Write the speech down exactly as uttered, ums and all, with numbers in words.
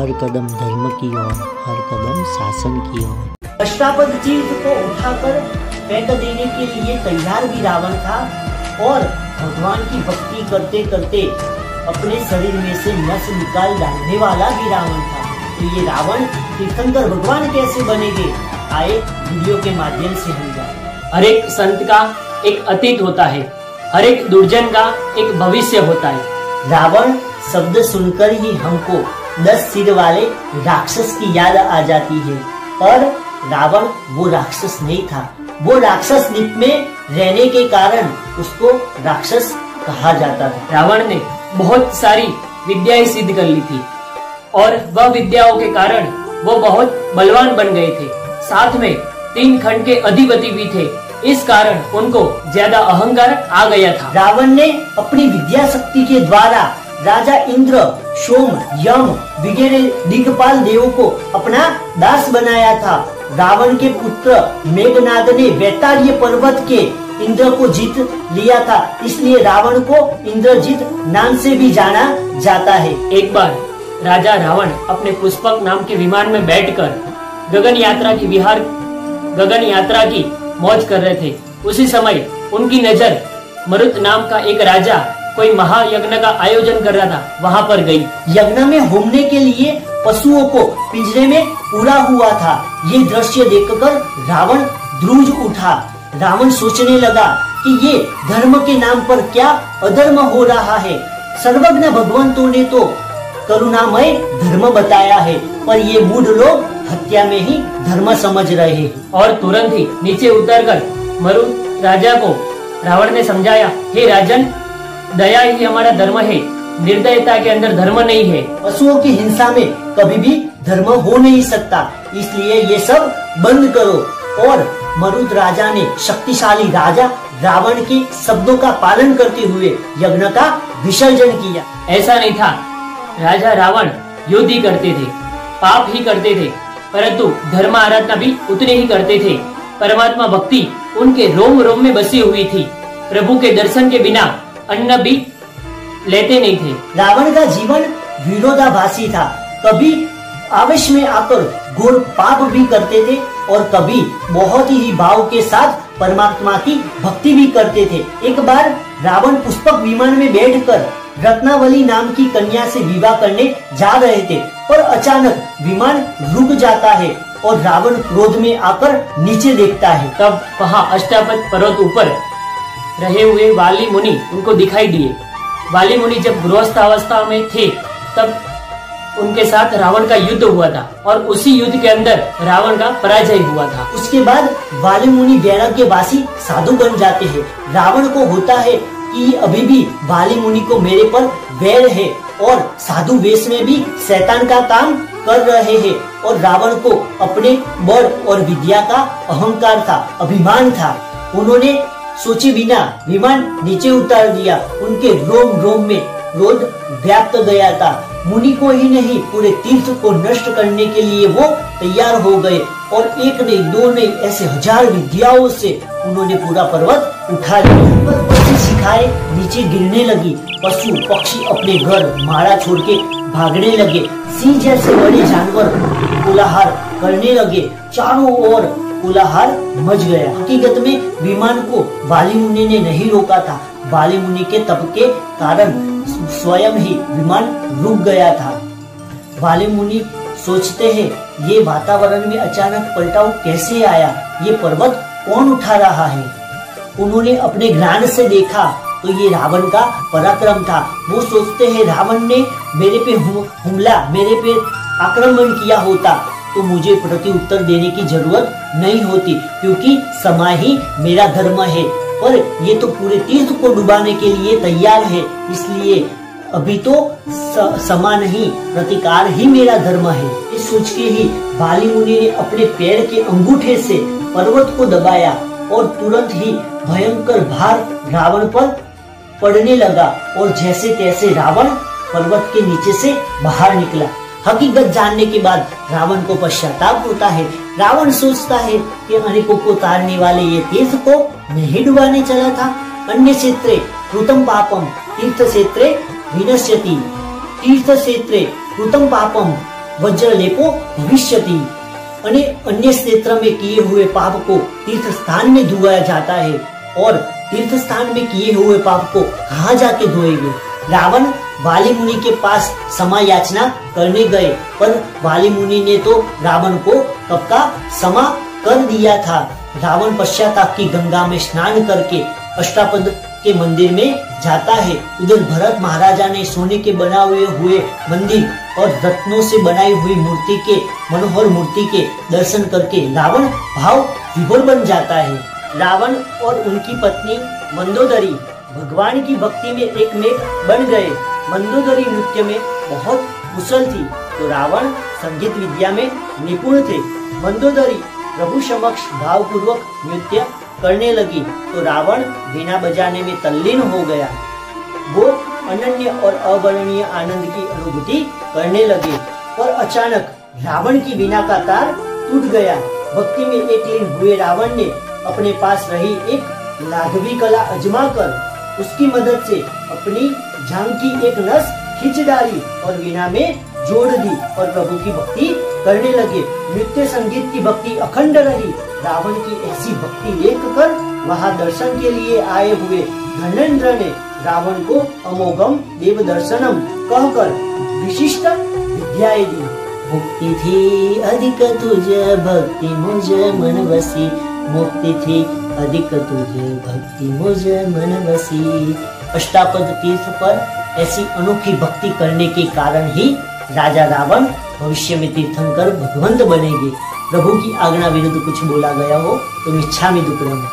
हर कदम धर्म की ओर, हर कदम शासन की ओर। अष्टापद जीव को उठाकर फेंक देने के लिए तैयार भी रावण था और भगवान की भक्ति करते करते अपने शरीर में से नस निकाल डालने वाला भी रावण था। तो ये रावण तीर्थंकर भगवान कैसे बनेंगे, आए वीडियो के माध्यम से हम जाए। हर एक संत का एक अतीत होता है, हर एक दुर्जन का एक भविष्य होता है। रावण शब्द सुनकर ही हमको दस सिर वाले राक्षस की याद आ जाती है, पर रावण वो राक्षस नहीं था। वो राक्षस द्वीप में रहने के कारण उसको राक्षस कहा जाता था। रावण ने बहुत सारी विद्याएं सिद्ध कर ली थी और वह विद्याओं के कारण वो बहुत बलवान बन गए थे। साथ में तीन खंड के अधिपति भी थे, इस कारण उनको ज्यादा अहंकार आ गया था। रावण ने अपनी विद्या शक्ति के द्वारा राजा इंद्र, सोम, यम वगैरह दिग्पाल देवों को अपना दास बनाया था। रावण के पुत्र मेघनाद ने वैताल्य पर्वत के इंद्र को जीत लिया था, इसलिए रावण को इंद्रजीत नाम से भी जाना जाता है। एक बार राजा रावण अपने पुष्पक नाम के विमान में बैठकर गगन यात्रा की विहार गगन यात्रा की मौज कर रहे थे। उसी समय उनकी नजर मरुत नाम का एक राजा कोई महायज्ञ का आयोजन कर रहा था, वहाँ पर गई। यज्ञ में होमने के लिए पशुओं को पिंजरे में पूरा हुआ था। ये दृश्य देखकर रावण द्रूज उठा। रावण सोचने लगा कि ये धर्म के नाम पर क्या अधर्म हो रहा है। सर्वज्ञ भगवंतों ने तो करुणामय धर्म बताया है, पर ये मूढ़ लोग हत्या में ही धर्म समझ रहे हैं। और तुरंत ही नीचे उतरकर मरुत राजा को रावण ने समझाया, हे राजन, दया ही हमारा धर्म है, निर्दयता के अंदर धर्म नहीं है। पशुओं की हिंसा में कभी भी धर्म हो नहीं सकता, इसलिए ये सब बंद करो। और मरुत राजा ने शक्तिशाली राजा रावण के शब्दों का पालन करते हुए यज्ञ का विसर्जन किया। ऐसा नहीं था राजा रावण युद्ध ही करते थे, पाप ही करते थे, परंतु धर्म आराधना भी उतने ही करते थे। परमात्मा भक्ति उनके रोम रोम में बसी हुई थी। प्रभु के दर्शन के बिना अन्न भी लेते नहीं थे। रावण का जीवन विरोधाभासी था, कभी आवेश में आकर घोर पाप भी करते थे और कभी बहुत ही भाव के साथ परमात्मा की भक्ति भी करते थे। एक बार रावण पुष्पक विमान में बैठकर रत्नावली नाम की कन्या से विवाह करने जा रहे थे, पर अचानक विमान रुक जाता है और रावण क्रोध में आकर नीचे देखता है। तब वहाँ अष्टापद पर्वत ऊपर रहे हुए वालि मुनि उनको दिखाई दिए। वालि मुनि जब गृहस्थावस्था में थे तब उनके साथ रावण का युद्ध हुआ था और उसी युद्ध के अंदर रावण का पराजय हुआ था। उसके बाद वालि मुनि वैराग्यवासी साधु बन जाते हैं। रावण को होता है कि अभी भी वालि मुनि को मेरे पर वैर है और साधु वेश में भी शैतान का काम कर रहे हैं। और रावण को अपने बल और विद्या का अहंकार था, अभिमान था। उन्होंने सोचे बिना विमान नीचे उतार दिया। उनके रोम रोम में क्रोध व्याप्त गया था। मुनि को ही नहीं पूरे तीर्थ को नष्ट करने के लिए वो तैयार हो गए और एक नहीं, दो नहीं, ऐसे हजार विद्याओं से उन्होंने पूरा पर्वत उठा लिया। खाए नीचे गिरने लगी, पशु पक्षी अपने घर मारा छोड़ के भागने लगे, सिंह जैसे बड़े जानवर कोलाहल करने लगे, चारों ओर कोलाहल मच गया। हकीकत में विमान को वालि मुनि ने नहीं रोका था, वालि मुनि के तप के कारण स्वयं ही विमान रुक गया था। वालि मुनि सोचते हैं, ये वातावरण में अचानक पलटाव कैसे आया, ये पर्वत कौन उठा रहा है। उन्होंने अपने ज्ञान से देखा तो ये रावण का पराक्रम था। वो सोचते हैं, रावण ने मेरे पे हमला, मेरे पे आक्रमण किया होता तो मुझे प्रति उत्तर देने की जरूरत नहीं होती, क्योंकि समय ही मेरा धर्म है। पर ये तो पूरे तीर्थ को डुबाने के लिए तैयार है, इसलिए अभी तो समा नहीं, प्रतिकार ही मेरा धर्म है। इस सोच के ही वालि मुनि ने अपने पैर के अंगूठे से पर्वत को दबाया और तुरंत ही भयंकर भार रावण पर पड़ने लगा और जैसे तैसे रावण पर्वत के नीचे से बाहर निकला। हकीकत जानने के बाद रावण को पश्चाताप होता है। रावण सोचता है कि अनेकों को तारने वाले ये तीर्थ को नहीं डुबाने चला था। अन्य क्षेत्रे कृतम पापम तीर्थ क्षेत्रे विनश्यति, तीर्थ क्षेत्रे कृतम पापम वज्रलेपो भविष्यति अने अन्य क्षेत्र में किए हुए पाप को तीर्थ स्थान में धुआया जाता है और तीर्थ स्थान में किए हुए पाप को कहाँ जाके धोएंगे। रावण वालि मुनि के पास क्षमा याचना करने गए पर वालि मुनि ने तो रावण को कब का क्षमा कर दिया था। रावण पश्चाताप की गंगा में स्नान करके अष्टापद के मंदिर में जाता है। उधर भरत महाराजा ने सोने के बनाए हुए मंदिर और रत्नों से बनाई हुई मूर्ति के मनोहर मूर्ति के दर्शन करके रावण भाव विभोर बन जाता है। रावण और उनकी पत्नी मंदोदरी भगवान की भक्ति में एक में बन गए। मंदोदरी नृत्य में बहुत कुशल थी तो रावण संगीत विद्या में निपुण थे। मंदोदरी प्रभु समक्ष भावपूर्वक नृत्य करने लगी तो रावण बिना बजाने में तल्लीन हो गया। वो अनन्य और अवर्णनीय आनंद की अनुभूति करने लगे और अचानक रावण की वीणा का तार टूट गया। भक्ति में एक लीन हुए रावण ने अपने पास रही एक लाघवी कला अजमाकर उसकी मदद से अपनी जांग की एक नस खींच डाली और वीणा में जोड़ दी और प्रभु की भक्ति करने लगे। नृत्य संगीत की भक्ति अखंड रही। रावण की ऐसी भक्ति देखकर वहां दर्शन के लिए आए हुए धनेन्द्र ने रावण को अमोगम देव दर्शनम कहकर विशिष्ट विद्याएं दी। मुक्ति थी अधिक तुझे भक्ति मुझे मन बसी, मुक्ति थी अधिक तुझे भक्ति मुझे मन बसी। अष्टापद तीर्थ पर ऐसी अनोखी भक्ति करने के कारण ही राजा रावण भविष्य में तीर्थंकर भगवंत बनेंगे। प्रभु की आज्ञा विरुद्ध कुछ बोला गया हो तो मिच्छामि दुक्कड़म।